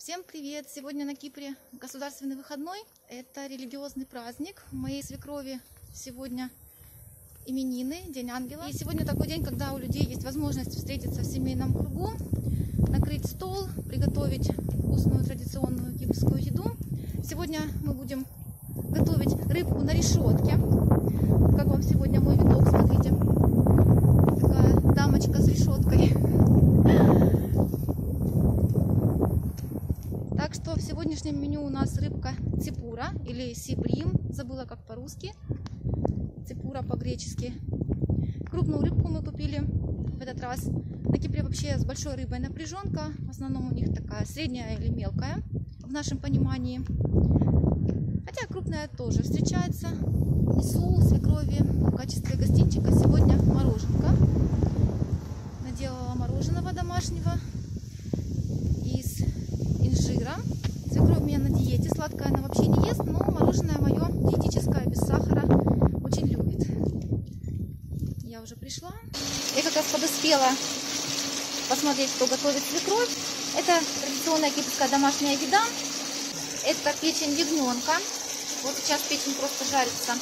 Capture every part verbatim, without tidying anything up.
Всем привет! Сегодня на Кипре государственный выходной. Это религиозный праздник. У моей свекрови сегодня именины, День Ангела. И сегодня такой день, когда у людей есть возможность встретиться в семейном кругу, накрыть стол, приготовить вкусную традиционную кипрскую еду. Сегодня мы будем готовить рыбку на решетке. Как вам сегодня мой видок, смотрите. Такая дамочка с решеткой. Так что в сегодняшнем меню у нас рыбка ципура или сибрим, забыла как по-русски, ципура по-гречески. Крупную рыбку мы купили в этот раз. На Кипре вообще с большой рыбой напряженка, в основном у них такая средняя или мелкая, в нашем понимании. Хотя крупная тоже встречается. Несу свекрови в качестве гостинчика сегодня мороженка. Наделала мороженого домашнего. Инжира. Свекровь у меня на диете, сладкое она вообще не ест, но мороженое мое диетическое, без сахара, очень любит. Я уже пришла. Я как раз подоспела посмотреть, что готовит свекровь. Это традиционная кипрская домашняя еда. Это печень ягненка. Вот сейчас печень просто жарится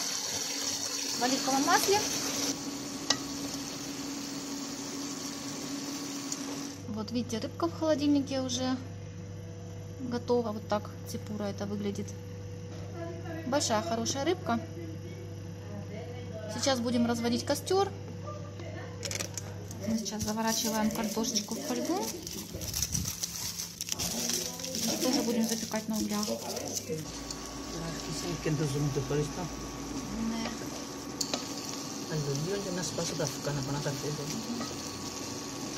в оливковом масле. Вот видите, рыбка в холодильнике уже готово. Вот так ципура это выглядит. Большая хорошая рыбка. Сейчас будем разводить костер. Мы сейчас заворачиваем картошечку в фольгу. И тоже будем запекать на углях. У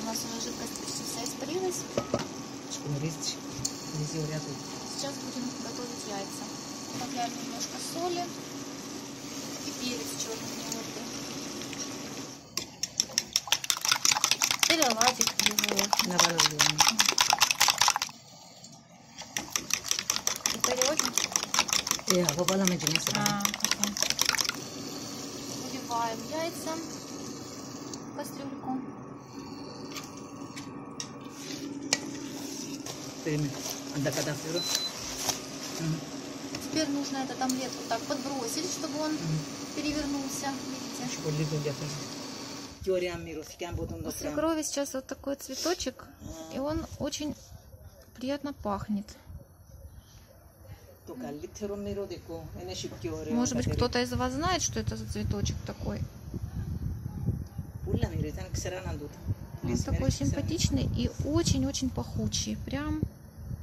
нас уже жидкость почти вся испарилась. Сейчас будем готовить яйца. Добавляем немножко соли и перец черный немного. Переладить его. Наворачиваем. Я попала на дюнесу. Выливаем яйца в кастрюльку. Теперь нужно этот омлет вот так подбросить, чтобы он перевернулся. Видите? У свекрови сейчас вот такой цветочек, и он очень приятно пахнет. Может быть, кто-то из вас знает, что это за цветочек такой. Он такой симпатичный и очень-очень пахучий. Прям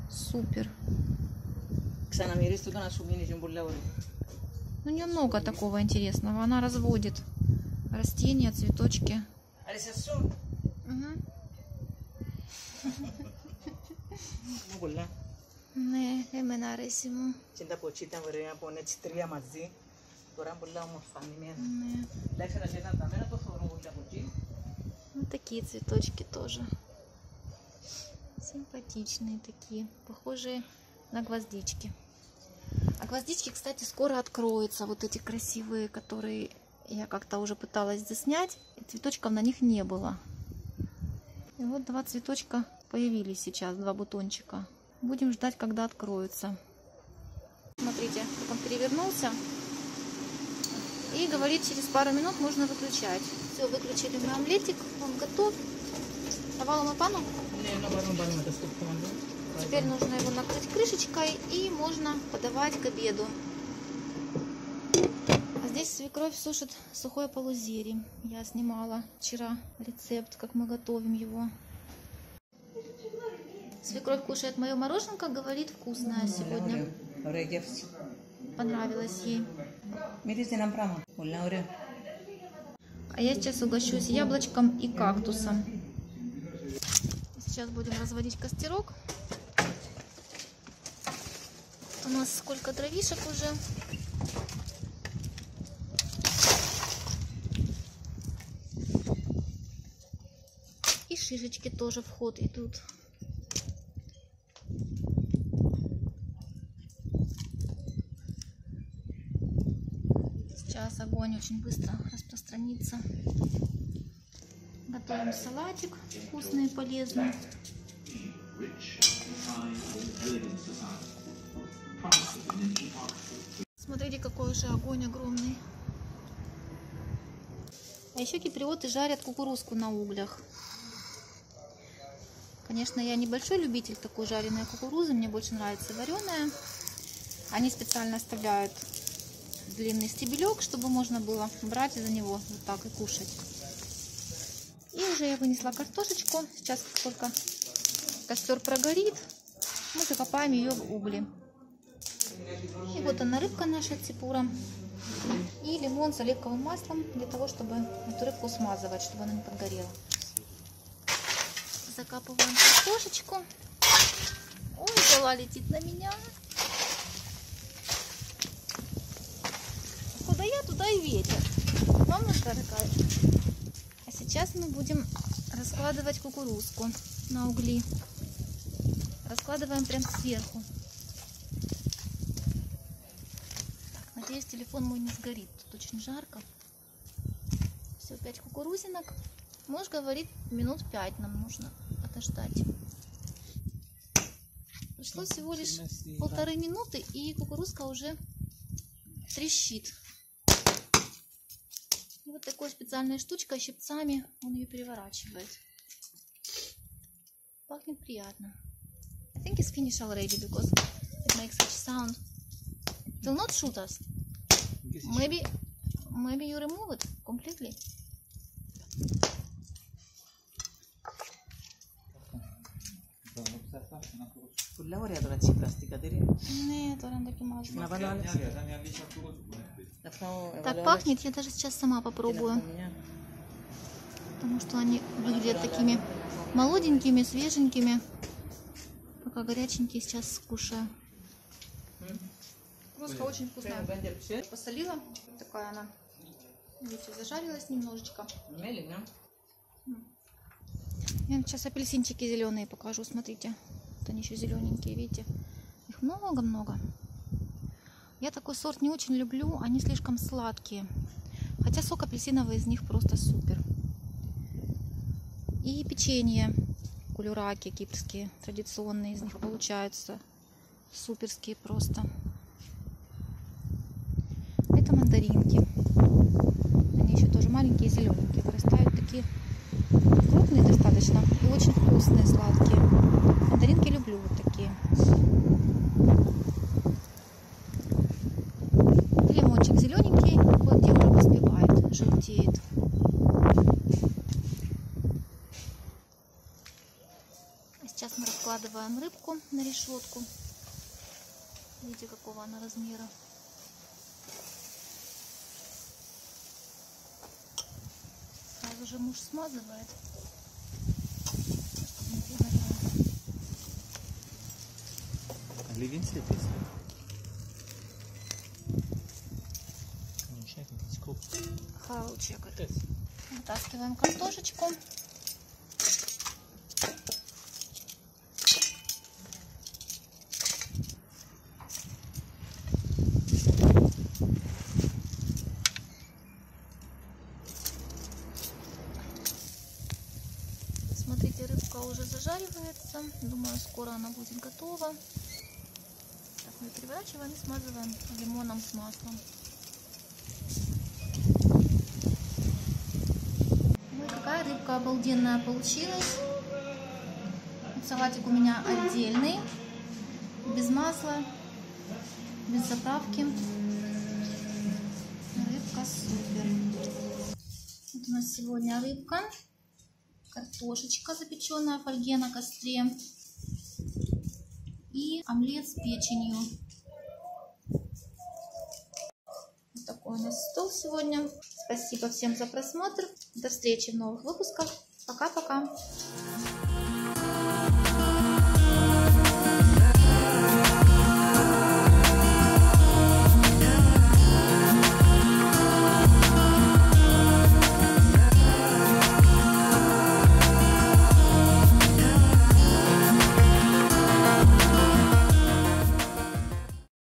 супер. Ну, немного такого интересного. Она разводит растения, цветочки. Вот такие цветочки тоже. Симпатичные такие, похожие на гвоздички. А гвоздички, кстати, скоро откроются. Вот эти красивые, которые я как-то уже пыталась заснять. И цветочков на них не было. И вот два цветочка появились сейчас, два бутончика. Будем ждать, когда откроются. Смотрите, как он перевернулся. И говорит, через пару минут можно выключать. Все, выключили мы омлетик, он готов. Давала пану? Теперь нужно его накрыть крышечкой и можно подавать к обеду. А здесь свекровь сушит сухое палузери. Я снимала вчера рецепт, как мы готовим его. Свекровь кушает мое мороженка, говорит, вкусное сегодня. Понравилось ей. А я сейчас угощусь яблочком и кактусом. Сейчас будем разводить костерок. У нас сколько дровишек уже. И шишечки тоже в ход идут. Сейчас огонь очень быстро распространится. Готовим салатик вкусный и полезный. какой же огонь огромный. А еще киприоты жарят кукурузку на углях. Конечно, я небольшой любитель такой жареной кукурузы. Мне больше нравится вареная. Они специально оставляют длинный стебелек, чтобы можно было брать за него вот так и кушать. И уже я вынесла картошечку. Сейчас, как только костер прогорит, мы закопаем ее в угли. И вот она, рыбка наша ципура. И лимон с оливковым маслом для того, чтобы эту рыбку смазывать, чтобы она не подгорела. Закапываем картошечку. Ой, зола летит на меня. Куда я, туда и ветер. Мамушка, дорогая. А сейчас мы будем раскладывать кукурузку на угли. Раскладываем прям сверху. Так, надеюсь, телефон мой не сгорит. Тут очень жарко. Все, пять кукурузинок. Муж говорит, минут пять нам нужно подождать. Прошло всего лишь полторы минуты, и кукурузка уже трещит. Вот такой специальная штучка, щипцами он ее переворачивает. Пахнет приятно. I think it's finished already because it makes such sound. It will not shoot us. Maybe, maybe you remove it completely. Kulla oraya da açık plastik aderi. Нет, орандаки мажут. Так пахнет, я даже сейчас сама попробую, потому что они выглядят такими молоденькими, свеженькими. Пока горяченькие, сейчас скушаю. Кукурузка очень вкусная. Посолила, такая она. Видите, зажарилась немножечко. Я сейчас апельсинчики зеленые покажу, смотрите. Вот они еще зелененькие, видите? Их много-много. Я такой сорт не очень люблю, они слишком сладкие. Хотя сок апельсиновый из них просто супер. И печенье. Кулюраки кипрские, традиционные, из них получаются суперские просто. Это мандаринки. Они еще тоже маленькие, зелененькие. Вырастают такие... крупные достаточно и очень вкусные, сладкие. Мандаринки люблю вот такие. И лимончик зелененький, вот где он поспевает, желтеет. А сейчас мы раскладываем рыбку на решетку. Видите, какого она размера. Уже муж смазывает. Ливень слепится. Вытаскиваем картошечку. Смотрите, рыбка уже зажаривается. Думаю, скоро она будет готова. Так, мы переворачиваем и смазываем лимоном с маслом. Вот такая рыбка обалденная получилась. Салатик у меня отдельный. Без масла, без заправки. Рыбка супер. Вот у нас сегодня рыбка. Картошечка, запеченная в фольге на костре. И омлет с печенью. Вот такой у нас стол сегодня. Спасибо всем за просмотр. До встречи в новых выпусках. Пока-пока.